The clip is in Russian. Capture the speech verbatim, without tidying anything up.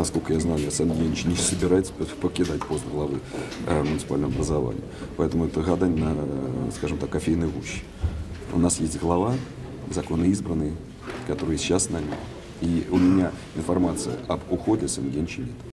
насколько я знаю, Александр Евгеньевич не собирается покидать пост главы муниципального образования. Поэтому это гадание на, скажем так, кофейной гуще. У нас есть глава, законно избранный, который сейчас с нами. И у меня информация об уходе Александра Евгеньевича нет.